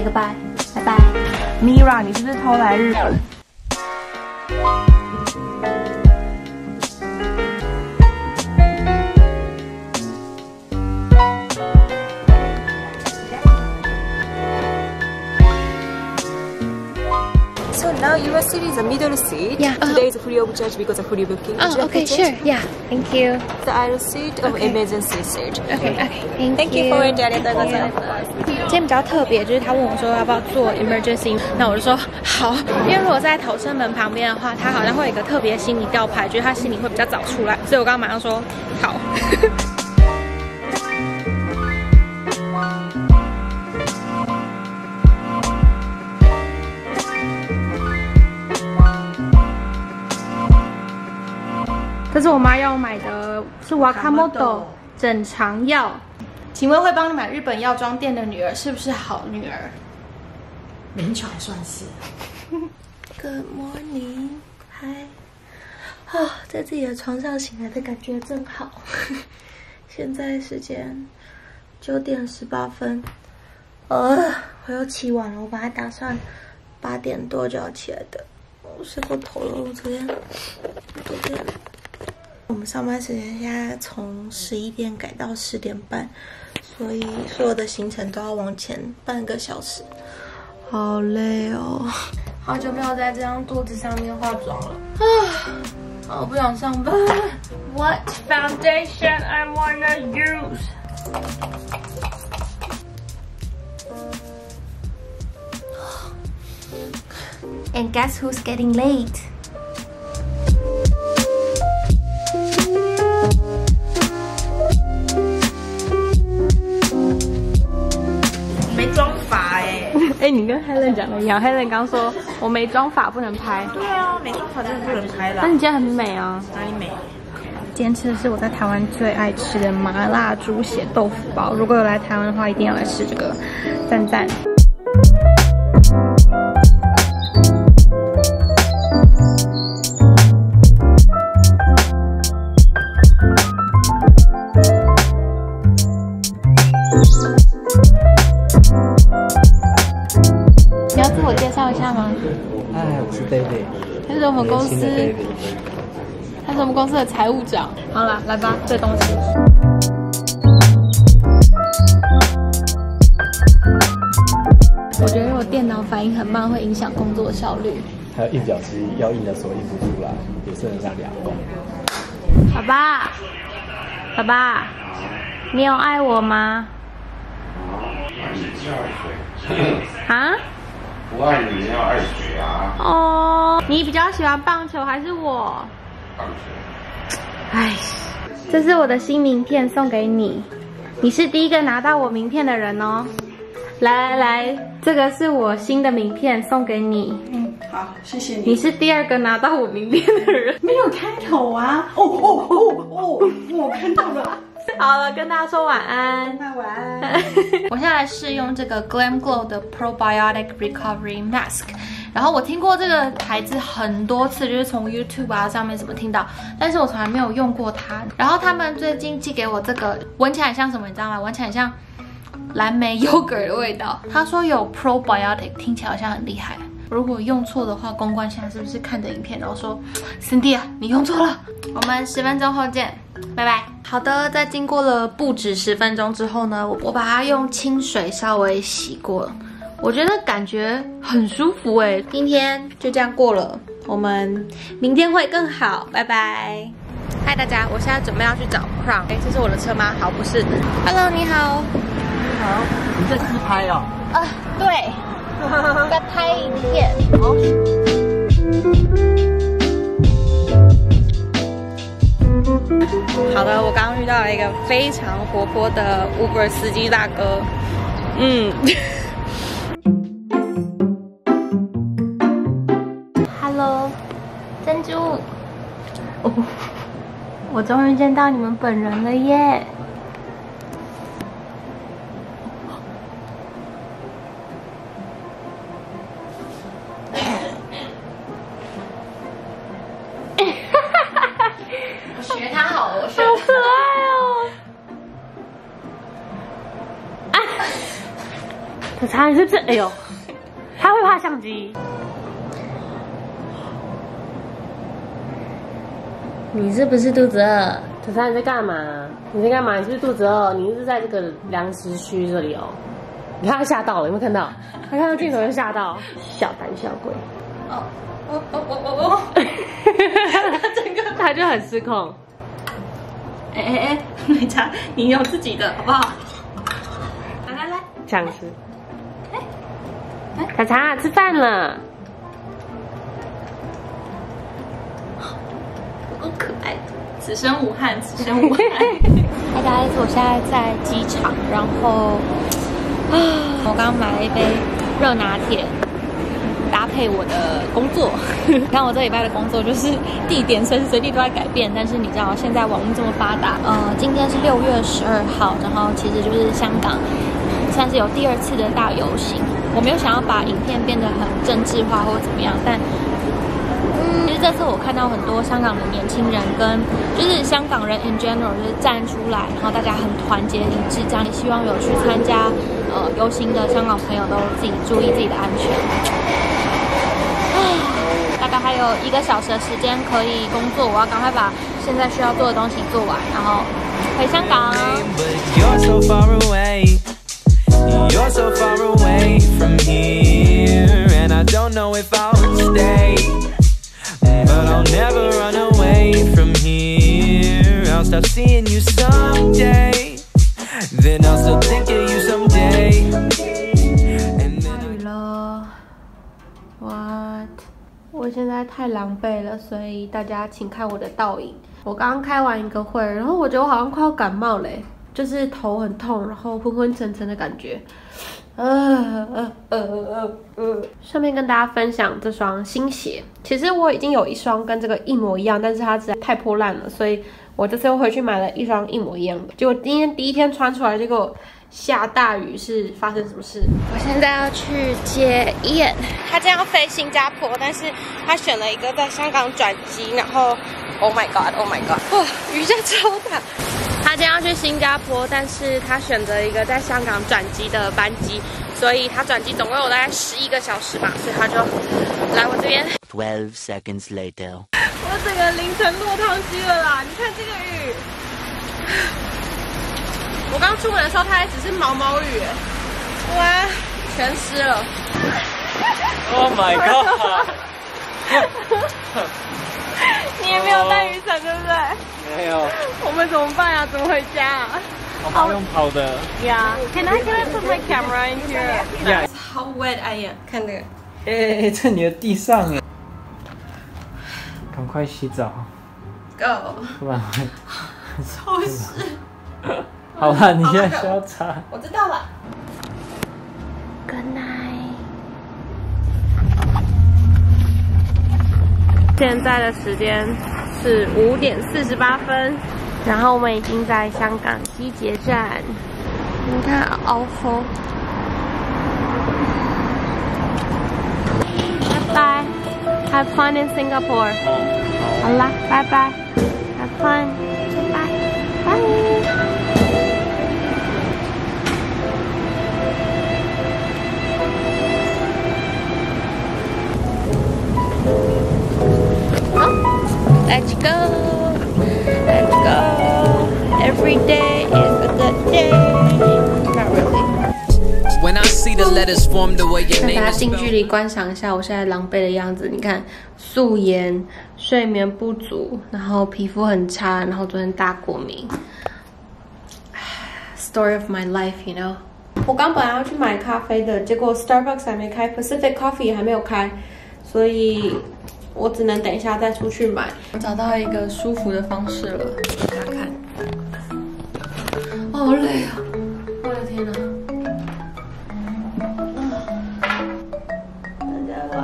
say goodbye， 拜拜。Mira， 你是不是偷来日本？So now U.S. city is a middle seat. Yeah. Today is a free of charge because of free booking. Oh, okay, sure. Yeah. Thank you. The aisle seat of emergency seat. Okay. Okay. Thank you for joining us. 今天比较特别，就是他问我说要不要做 emergency， 那我就说好，因为如果在逃生门旁边的话，他好像会有一个特别心理吊牌，就是他心里会比较早出来，所以我刚刚马上说好。这是我妈要我买的，是 Wakamoto 整肠药。请问会帮你买日本药妆店的女儿是不是好女儿？勉强算是。Good morning， 嗨。哦，在自己的床上醒来的感觉真好。现在时间9点18分，我又起晚了，我本来打算8点多就要起来的，我睡过头了，我昨天。我们上班时间现在从11点改到10点半，所以所有的行程都要往前半个小时，好累哦！好久没有在这张桌子上面化妆了啊！我不想上班。What foundation I wanna use? And guess who's getting late? 你跟 Helen 讲的一样， Helen 刚说我没妆法不能拍。对啊，没妆法真的不能拍了。但你今天很美啊。哪里美？今天吃的是我在台湾最爱吃的麻辣猪血豆腐包，如果有来台湾的话，一定要来吃这个，赞赞。他是我们公司的财务长。好了，来吧，这东西。我觉得我电脑反应很慢，会影响工作效率。还有印表机要印的时候印不出来，也是很像两公。爸爸，爸爸，你有爱我吗？啊？ 不爱你，要爱谁啊？哦，你比较喜欢棒球还是我？棒球。哎，这是我的新名片，送给你。你是第一个拿到我名片的人哦。来来来，这个是我新的名片，送给你。嗯，好，谢谢你。你是第二个拿到我名片的人。没有开头啊！哦，我看到了。好了，跟大家说晚安。那晚安。我现在来试用这个 Glam Glow 的 Probiotic Recovery Mask， 然后我听过这个牌子很多次，就是从 YouTube 啊上面怎么听到，但是我从来没有用过它。然后他们最近寄给我这个，闻起来像什么，你知道吗？闻起来像蓝莓 yogurt 的味道。他说有 Probiotic， 听起来好像很厉害。如果用错的话，公关现在是不是看着影片然后说 Cynthia 你用错了？我们10分钟后见。 拜拜。好的，在经过了不止10分钟之后呢，我把它用清水稍微洗过了，我觉得感觉很舒服哎。今天就这样过了，我们明天会更好，拜拜。嗨大家，我现在准备要去找 Crown， 哎，这是我的车吗？好，不是。Hello， 你好。你好。你在自拍哦？啊，对，在拍影片。哦。 好的，我刚刚遇到了一个非常活泼的 Uber 司机大哥，Hello， 珍珠，哦，我终于见到你们本人了耶！可是他是不是？哎呦，他会怕相机。你是不是肚子饿？可是你在干嘛？你在干嘛？你是不是肚子饿？你是在这个粮食区这里哦。你看他吓到了，有没有看到？他看到镜头就吓到，小胆小鬼。哦哦哦哦哦哦！整个他就很失控。哎哎哎，美茶，你用自己的好不好？来来来，这样吃。哎，茶茶吃饭了。 好可爱，此生无憾，此生无憾。嗨，大家，我现在在机场，然后我刚买了一杯热拿铁，搭配我的工作。你看我这礼拜的工作就是地点随时随地都在改变，但是你知道现在网络这么发达，今天是6月12号，然后其实就是香港算是有第二次的大游行。我没有想要把影片变得很政治化或怎么样，但。 其实这次我看到很多香港的年轻人跟就是香港人 in general 就是站出来，然后大家很团结一致，这样希望有去参加游行的香港朋友都自己注意自己的安全。大概还有1个小时的时间可以工作，我要赶快把现在需要做的东西做完，然后回香港。But I'll never run away from here. I'll stop seeing you someday. Then I'll still think of you someday. And then I... What? 我现在太狼狈了，所以大家请看我的倒影。我刚刚开完一个会，然后我觉得我好像快要感冒嘞，就是头很痛，然后昏昏沉沉的感觉。 顺便跟大家分享这双新鞋。其实我已经有一双跟这个一模一样，但是它实在太破烂了，所以我这次又回去买了一双一模一样的。结果今天第一天穿出来，结果下大雨，是发生什么事？我现在要去接 Ian， 他这样飞新加坡，但是他选了一个在香港转机，然后 Oh my God, Oh my God， 哇，雨下超大。 他今天要去新加坡，但是他选择一个在香港转机的班机，所以他转机总共有大概11个小时吧，所以他就来我这边。12 seconds later， 我整个凌晨落汤鸡了啦！你看这个雨，我刚出门的时候它还只是毛毛雨，哇，全湿了。Oh my god！ 你也没有带雨伞，对不对？ 没有，我们怎么办啊？怎么回家啊？好用跑的。Yeah, can I put my camera in here? Yeah. How wet I am. 看这个。哎，在你的地上哎。赶快洗澡。Go。不然会。超湿。好了，你现在需要擦。我知道了。Good night。现在的时间。 是5点48分，然后我们已经在香港西捷站。你看，凹风。拜拜 ，Have fun in Singapore。好啦，拜拜 ，Have fun， 拜拜，拜。好。 Let's go, let's go. Every day is a good day. Not really. When I see the letters form the way your name is spelled. 让大家近距离观赏一下我现在狼狈的样子。你看，素颜，睡眠不足，然后皮肤很差，然后昨天大过敏。Story of my life, you know. 我刚本来要去买咖啡的，结果 Starbucks 还没开 ，Pacific Coffee 也还没有开，所以。 我只能等一下再出去买。我找到一个舒服的方式了，大家看。好累啊！我的天哪！大家晚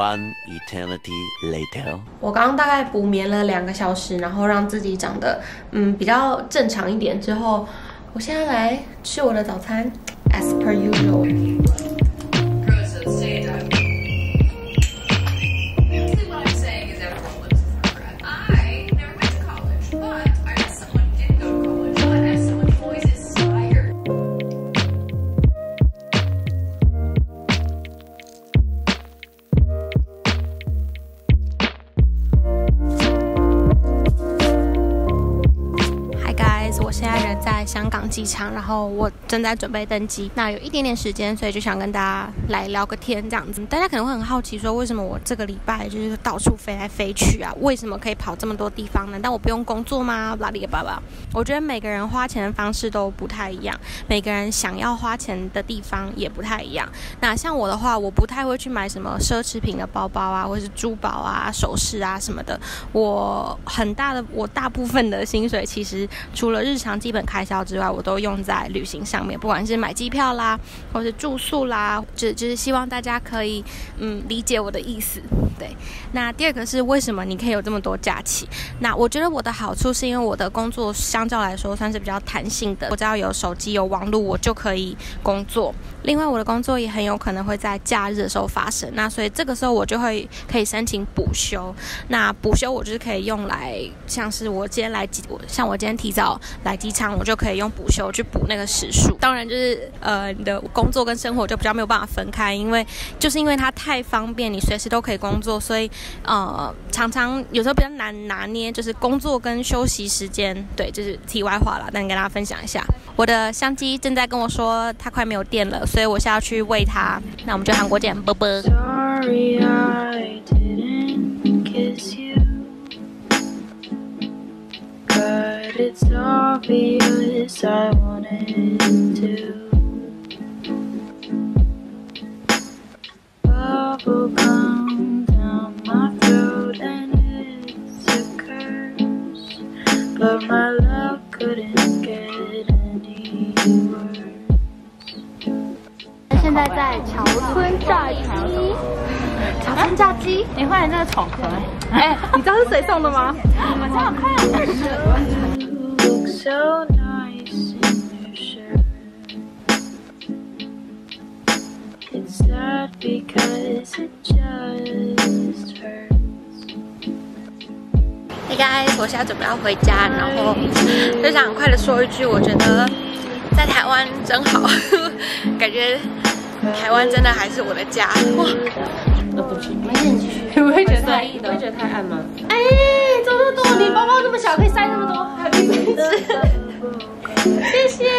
安。One eternity later。我刚刚大概补眠了2个小时，然后让自己长得比较正常一点之后，我现在来吃我的早餐 ，as per usual。 Someone did go to college, but I met someone poisoned. 港机场，然后我正在准备登机，那有一点点时间，所以就想跟大家来聊个天这样子。大家可能会很好奇说，为什么我这个礼拜就是到处飞来飞去啊？为什么可以跑这么多地方呢？难道我不用工作吗？巴拉里巴拉。我觉得每个人花钱的方式都不太一样，每个人想要花钱的地方也不太一样。那像我的话，我不太会去买什么奢侈品的包包啊，或是珠宝啊、首饰啊什么的。我大部分的薪水其实除了日常基本开销之外，我都用在旅行上面，不管是买机票啦，或是住宿啦，就是希望大家可以理解我的意思。对，那第二个是为什么你可以有这么多假期？那我觉得我的好处是因为我的工作相较来说算是比较弹性的，我只要有手机有网络我就可以工作。另外我的工作也很有可能会在假日的时候发生，那所以这个时候我就可以申请补休。那补休我就是可以用来，像我今天提早来机场，我就可以用补休去补那个时数。当然就是你的工作跟生活就比较没有办法分开，因为它太方便，你随时都可以工作，所以常常有时候比较难拿捏，就是工作跟休息时间。对，就是题外话啦，但跟大家分享一下。我的相机正在跟我说它快没有电了，所以我现在要去喂它。那我们就韩国见，啵啵。Sorry, I didn't kiss you.But it's obvious I wanted to. Bubble gum down my throat and it's a curse, but my love couldn't get any worse. 现在在乔村炸鸡。乔村炸鸡，你换那个巧克力。哎，你知道是谁送的吗？我知道，快点。Hey guys， 我现在准备要回家，然后就想很快的说一句，我觉得在台湾真好，感觉。台湾真的还是我的家哇！对不起，没事，你继续。你会觉得太暗吗？哎，这么多，你包包这么小，可以塞这么多，还有一只，谢谢。